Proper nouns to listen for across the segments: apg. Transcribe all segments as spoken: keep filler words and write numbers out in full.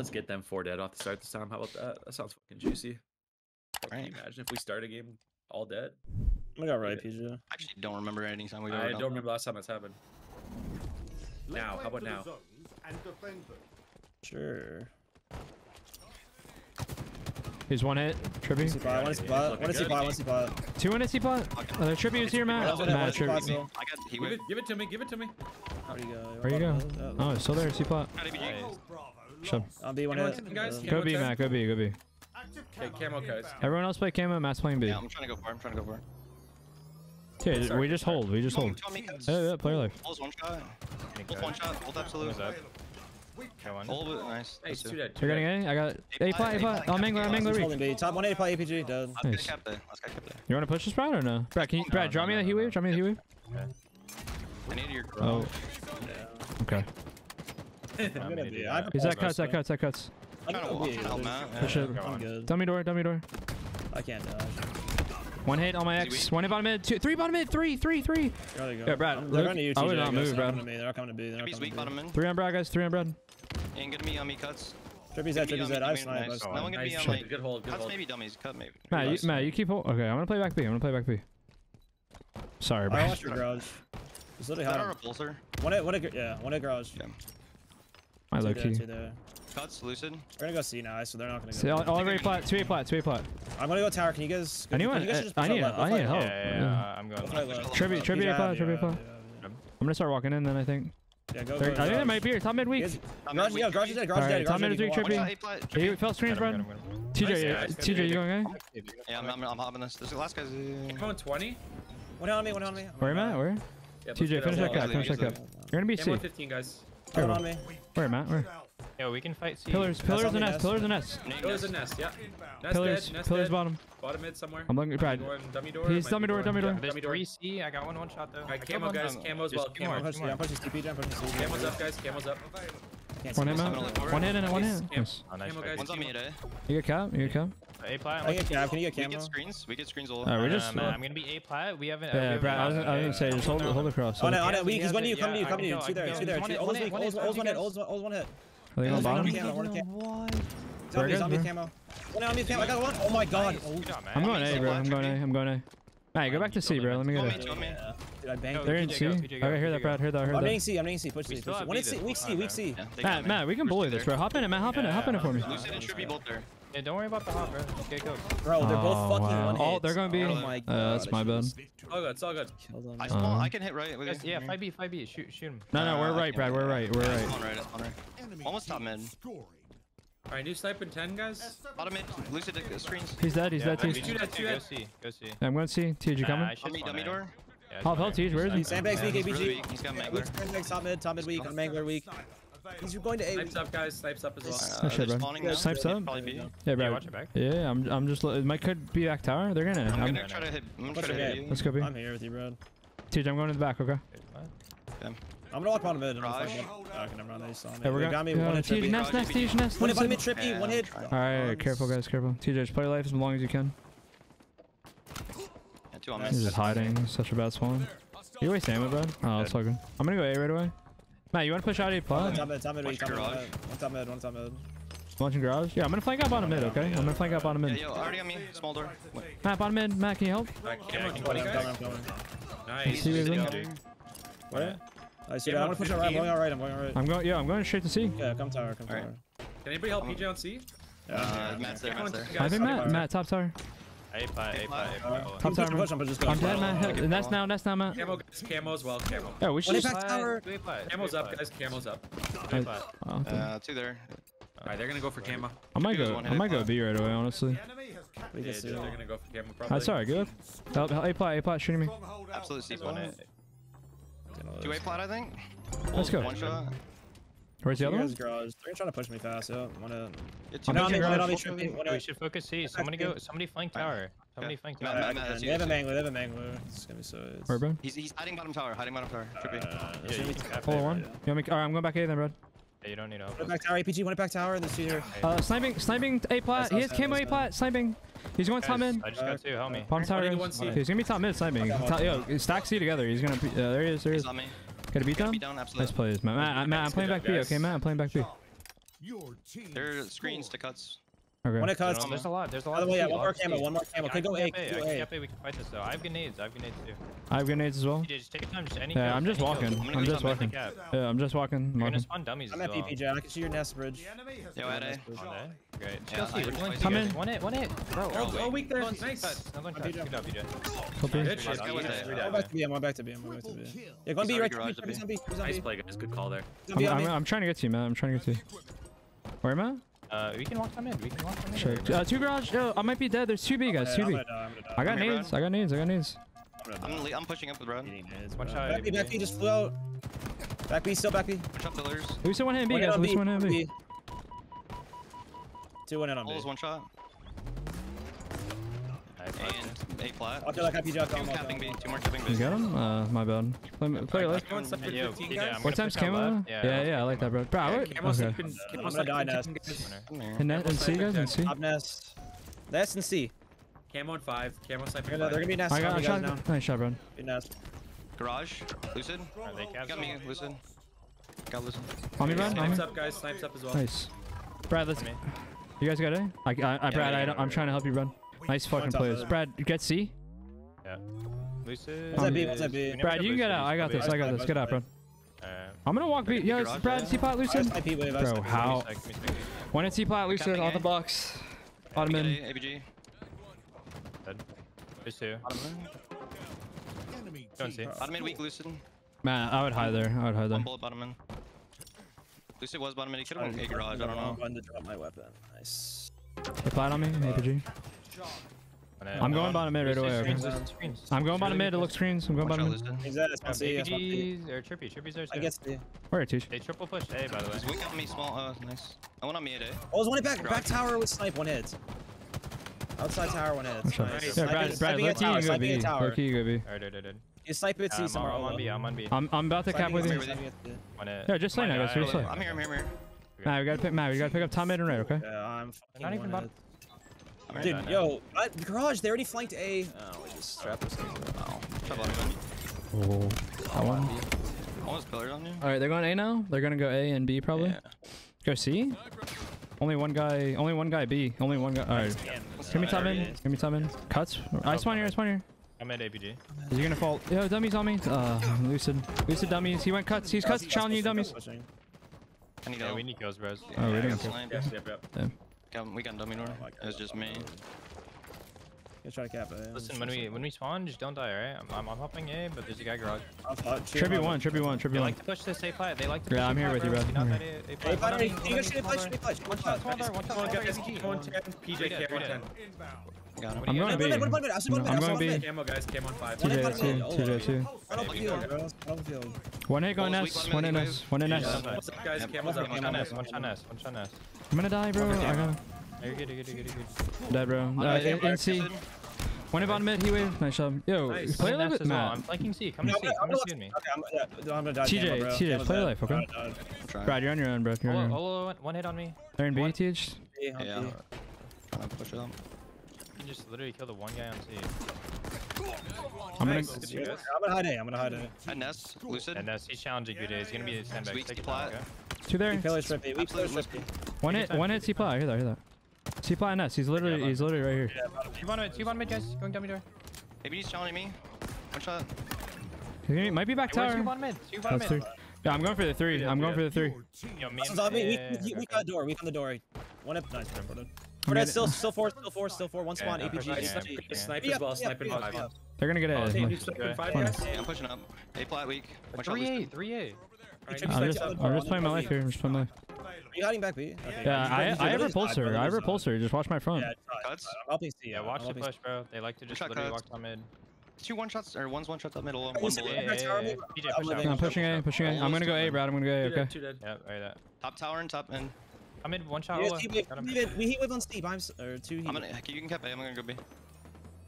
Let's get them four dead off the start this time. How about that? That sounds fucking juicy. All right. Can you imagine if we start a game all dead? I got right, P J. I actually don't remember any time we got. I don't remember last time that's happened. Now, how about now? Sure. He's one hit. Tribute. One is bot. One is bot. One is bot. Two one is bot. Oh, the tribute is here, Matt. Matt, tribute. Give it to me. Give it to me. Where you go? Where you go? Oh, it's still there. C bot. Shut up. B one hit. Go B, Matt. Go B. Go B. Okay, camo guys. Everyone else play camo. Matt's playing B. Yeah, I'm trying to go for. I'm trying to go for. Yeah, we just hold. We just hold. Yeah, player life. Hold one shot. Hold one shot. Hold absolute. Hold it, nice. Hey, two dead, two You're dead. Getting A? I got A plot, A plot. I'm angler, I'm angler. Top one A plot, A P G, dead. Nice. You want to push this, Brad, or no? Brad, can you, Brad, draw me that heat wave? Draw me that heat wave? Okay. I need your growth. Oh. Okay. He's that cuts, that cuts, that cuts. I'm trying to walk out, man. Dummy door, dummy door. I can't dodge. One hit on my X. One hit bottom mid. Two, three bottom mid. Three, three, three. There they go. Yeah, Brad. They're on to you, T J. I would not move, Brad. They're not coming to B. They're not coming to B. Three on Brad, guys. Three on Brad. Ain't gonna be on me cuts. Trippy's at Trippy's at. I snipe. No one gonna be on me. Good hold. Good hold. Cuts maybe dummies. Cut maybe. Matt, you, Matt, you keep hold. Okay, I'm gonna play back B. I'm gonna play back B. Sorry, Brad. I lost your garage. It's literally hot. I don't have a pulser. One hit. One hit. Yeah. One hit garage. Yeah. My low key. Cuts, lucid. We're gonna go C now, so they're not gonna go. See, all three plat, two A plat, two A plat. I'm gonna go tower. Can you guys? Anyone? You guys just I need, I need help. Yeah, yeah, yeah. I'm going. Tribute, tribute A plat, tribute A plat. I'm gonna start walking in then, I think. Yeah, go. I think that might be here. Top mid weak. Garage, yeah, garage is dead. Garage dead. Top mid weak. Tribute. He fell screens, Brad. T J, T J, you going? Yeah, I'm, I'm hopping this. There's the last guy's. Going twenty. One on me, one on me. Where am I? Where? T J, finish that guy. Finish that guy. You're gonna be C. fifteen guys. One on me. Where am I? Where? Yo, we can fight C. Pillars, pillars and nest, pillars and nest. Pillars and nest, yeah. Nest pillars, dead, nest pillars dead. Bottom. Bottom mid somewhere. I'm looking at Brad. Dummy door, please, dummy door, dummy door. There's three C, I got one one shot though. Alright, camo guys, camo's well. I'm pushing T P, I'm pushing C P. Camo's up guys, camo's up. One hit out. One hit and one hit. Camo guys, one's on me today. You get cap, you get cap. A plat. I get cap, can you get camo? We get screens, we get screens all over. Alright, we're just. I'm gonna be A plat, we haven't. Yeah, Brad, I was gonna say, just hold the cross. On it, on it, he's one to you, come to you, come to you. Two there, two there. Old's one hit, old's one hit. Are they on bottom? Zombie, zombie camo. One on me, camo. I got one. Oh my god. I'm going A, bro. I'm going A. I'm going A. Alright, go back to C, bro. Let me go there. They're in C. Okay, hear that, Brad. Hear that. I'm hitting C. I'm hitting C. Push C. One is C. Weak C. Weak C. Matt, Matt, we can bully this, bro. Hop in it, Matt. Hop in it. Hop in it for me. Lucid and Trippy both there. Yeah, don't worry about the hop, bro. Okay, go. Bro, they're both fucking one hit. Oh, they're gonna be. Uh, that's my bad. Oh god, it's all good. I can hit right. Yeah, five B, five B. Shoot, shoot him. No, no, we're right, Brad. We're right. We're right. Almost top mid. Alright, new snipe in ten, guys. Bottom mid, lucid screens. He's dead, he's yeah, dead, Teej. Go see, go see. I'm going to see. Teej, you coming? Nah, dummy, dummy door. Yeah, Pop, help, Teej, where is he? Sandbags weak, A P G. He's got Mangler. Sandbags top mid, top mid weak, on Mangler weak. He's going to A. Snipes up, guys. Snipes up as well. Uh, shit, bro. Snipes up. Yeah, bro. Yeah, I'm, I'm just. It might could be back tower. They're gonna. I'm, I'm gonna try to hit. I'm gonna try to hit you. Let's go B. I'm here with you, bro. Teej, I'm going to the back. Okay. Damn. I'm gonna walk bottom mid. I'm fucking. I can run this on. Hey, we got me one hit. T J, nest, nest, T J, nest. One hit bottom mid, trippy. One hit. All right, careful guys, careful. T J, just play life as long as you can. He's just hiding. Such a bad spawn. You waste ammo, bro. Oh, it's all good. I'm gonna go A right away. Matt, you wanna push out A plot? Top mid, top mid, top mid. One top mid, one top mid. Launching garage? Yeah, I'm gonna flank out bottom mid, okay? I'm gonna flank out bottom mid. Yeah, yo, already got me. Small door. Matt, bottom mid. Matt, can you help? Nice. What? I see. Yeah, I'm gonna push out right. I'm going out right. I'm going out right. I'm going. Yeah, I'm going straight to C. Yeah, come tower. Come tower. Right. Can anybody help P J on C? Yeah, uh, Matt's there. Matt's there. I think Matt. Matt top tower. A pie. A pie. Top tower. Push, push, push, push, I'm dead, Matt. And that's now. That's now, Matt. Camo. Camo as well. Camo. Yeah, we should just. Camo's up, guys. Camo's up. Uh, two there. All right, they're gonna go for camo. I might go. I might go B right away, honestly. Yeah, they're gonna go for camo. That's alright. Good. A pie. A pie shooting me. Absolute C one hit. Two A plot, I think. Let's go. One shot. Where's the other one? Garage. They're trying to push me fast. Yeah, one of them. We should focus C. Somebody go. Somebody flank tower. Somebody flank tower. They have a mangler. They have a mangler. It's gonna be so. Where, bro? He's he's hiding bottom tower. Hiding bottom tower. Trippy. Pull one. All right, I'm going back A then, bro. Yeah, you don't need help. One back tower. A P G. One back tower. And there's two here. Uh, sniping, sniping A plot. He has camo A plot. Sniping. He's going top mid. I just got two. Help me. Palm tower. He's gonna be top mid sniping. Yo, stack C together. He's gonna. Uh, there he is. There he is. Gotta beat down. Nice plays, Matt. Matt, I'm playing back B. Okay, Matt, I'm playing back B. Your team. There are screens to cuts. Okay. One to cuts. There's a lot. There's a lot. By the way, yeah, one more camo. One more camo. Could go A. We can fight this though. I have grenades. I have grenades too. I have grenades as well. Just take your time. Just any. Yeah, I'm just walking. I'm just walking. Yeah, I'm just walking. I'm gonna spawn dummies. I'm at P P, Jack. I can see your nest bridge. Yo, at A. Great. Come in. One hit. One hit. Bro. Oh, weak there. Nice. Good job, P J. I'm back to B. I'm back to B. I'm back to B. Yeah, go on B. Right to B. Zombie. Nice play, guys. Good call there. I'm trying to get to you, man. I'm trying to get to you. Where am I? Uh, we can walk them in. We can walk them in. Sure. Uh, two garage. No, I might be dead. There's two B guys. Two B. I got nades. I got nades. I got nades. I'm, I'm pushing up with Brad. Back B. Back B. Just flew out. Back B. Still back B. Push up pillars. Who's the one hand B guys? Who's one hand B? Two one in on B. One shot. And A flat. I'll do like happy job. Two capping B. Two more capping B. You got him? Uh, my bad. Play left. One time's camo. Yeah, yeah, I like that, bro. Bro, I would. Okay. I'm gonna die nest. And C guys, and C. Up nest. Nest and C. Camo and five. Camo sniper. They're gonna be nest. I got shot. Nice shot, bro. Nest. Garage. Lucid. Got me. Lucid. Got Lucid. On me, bro. Snipes up, guys. Snipes up as well. Nice. Brad, let's. You guys got A? I, I, Brad, I don't. I'm trying to help you, bro. Nice fucking plays. Brad, get C. Yeah. Lucid. What's that B? What's that B? Brad, you can get out. I got this. I got this. Get out, bro. I'm gonna walk B. Yo, Brad, C-Pot, Lucid. Bro, how? One at C-Pot, Lucid, on the box. Ottoman. A B G. Dead. There's two. Ottoman. Don't see. Ottoman weak, Lucid. Man, I would hide there. I would hide there. One bullet, Ottoman. Lucid was bottom mid. He could have won A garage. I don't know. I'm going to drop my weapon. Nice. They fight on me. A P G. I'm going bottom mid right away. I'm going bottom mid to look screens. I'm going bottom mid. A P Gs or Trippy. Trippies are. I guess they. Where are Tish? They triple pushed A, by the way. He's weak on me small. Uh, nice. I want on me at A. Oh, there's one back. Back tower with snipe. One hit. Outside tower. One hit. Nice. Yeah, Brad. Brad, low key you go B. Low key you go B. Alright, alright, alright. You snipe at C somewhere. I'm on B. I'm on B. I'm I'm about to cap with you. Yeah, just lane now, guys. Just lane. I'm here. I'm here. Matt, we gotta pick. Matt, we gotta pick up top mid and right, okay? Yeah, I'm. Not even bottom. Dude, no, no. yo, uh, the garage, they already flanked A. Oh, we just strapped this thing. Oh, oh, that one. Almost pillared on you. Alright, they're going A now. They're gonna go A and B probably. Yeah. Go C? Only one guy, only one guy B. Only one guy. Alright. Give me top in. Give me top in. Cuts. I spawn here, I spawn here. I'm at A P G. Is he gonna fall? Yo, dummies on me. Uh, Lucid. Lucid dummies. He went cuts. He's cuts. Challenge you, dummies. I need yeah, we need kills, bros. Oh, yeah, we need kills. We got dummy door. Oh, it was just me. Let's try to cap it. Listen, when we when we spawn, just don't die, alright? I'm, I'm I'm hopping A, but there's a guy garage. Trippy one, Trippy one, Trippy one. They like to push this A flat. They like to. Yeah, I'm here with you, bro. A flat. You go shoot A flat, shoot A flat. One shot, one shot, one shot. one ten, P J carry ten. I'm going B. I'm going B. Camo guys, camo on five. T J two, T J two. One hit going S, one in S, one in S. What's up, guys? Camo's up. One shot S, one shot S, one shot S. I'm gonna die, bro. I got. You're good, you're good, you're good, you're good. Dead, bro. Uh, in C. One in on mid, he waved. Nice job. Yo, nice. Play life with Matt. I'm flanking C. Come to C. Come to C with me. T J, T J, play life, okay? Brad, you're on your own, bro. You're on your own. One hit on me. They're in B, T H. Yeah. Trying to push it up. You can just literally kill the one guy on C. I'm gonna hide A. I'm gonna hide A. And Ness, Lucid. And Ness, he's challenging you today. He's gonna be a ten back. Take a plot. Two there. One hit, one hit C-Ply. I hear that, I hear that. C-Ply and S. He's literally, he's literally right here. Two bottom mid, two bottom mid, guys. Going dummy door. Maybe he's challenging me. One shot. He might be back tower. Two bottom mid, two bottom mid. Yeah, I'm going for the three. I'm going for the three. We got door. We found the door. One up. Nice. Still, still four, still four, still four. One spawn, A P G. Snipe as well, snipe as well. They're gonna get it. I'm pushing up. A flat weak. three A, three A. I'm just, I'm just playing my life here. I'm just playing my life. Are you hiding back B? Okay. Yeah, I, I have repulsor. I have repulsor. Just watch my front. Yeah, cuts. I'll be C. Yeah, watch the push, bro. They like to just literally walk down mid. Two one shots or one's one shots up middle. One bullet. I'm pushing A. Pushing A. I'm gonna go A, Brad. I'm gonna go A. Okay. Yeah, right that. Top tower and top end. I'm in one shot. We heat whip on Steve. I'm or two. I'm gonna. You can cap A. I'm gonna go B.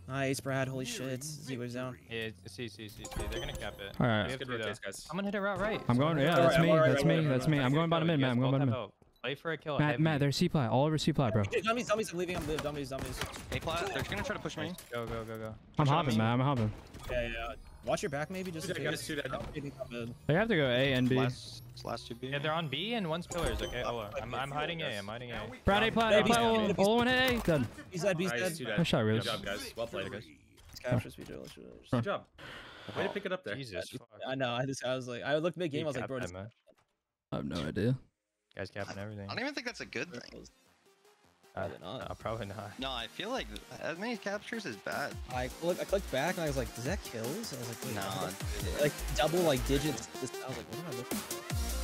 Nice, Brad. Holy shit. Z waves down. Yeah, C, C, C, C. They're gonna cap it. Alright. I'm gonna hit it route right. I'm going, yeah, that's me. That's me. That's me. I'm going bottom mid, man. I'm going bottom mid. Play for a kill. Matt, Matt, they're C-Ply. All over C-Ply, bro. Dummies, dummies. I'm leaving. I'm leaving. Dummies, dummies. Hey, Ply. They're gonna try to push me. Go, go, go, go. I'm hopping, man. I'm hopping. Yeah, yeah. Watch your back, maybe just. I have to go A and B. Last, last two B. Yeah, they're on B and one's pillars. Okay, oh, I'm, I'm hiding A. I'm hiding A. Brown A plat. A plat. All one A. Done. He's dead. He's dead. Nice shot, really. Good job, guys. Well played, guys. Good job. Way to pick it up there. Jesus. I know. I just, I was like, I looked mid game. I was like, bro, I have no idea. Guys, capping everything. I don't even think that's a good thing. Uh, probably not. No, probably not. No, I feel like as many captures is bad. I look, I clicked back and I was like, "Does that kills?" And I was like, "No." Like double like digits. I was like, "What am I looking for?"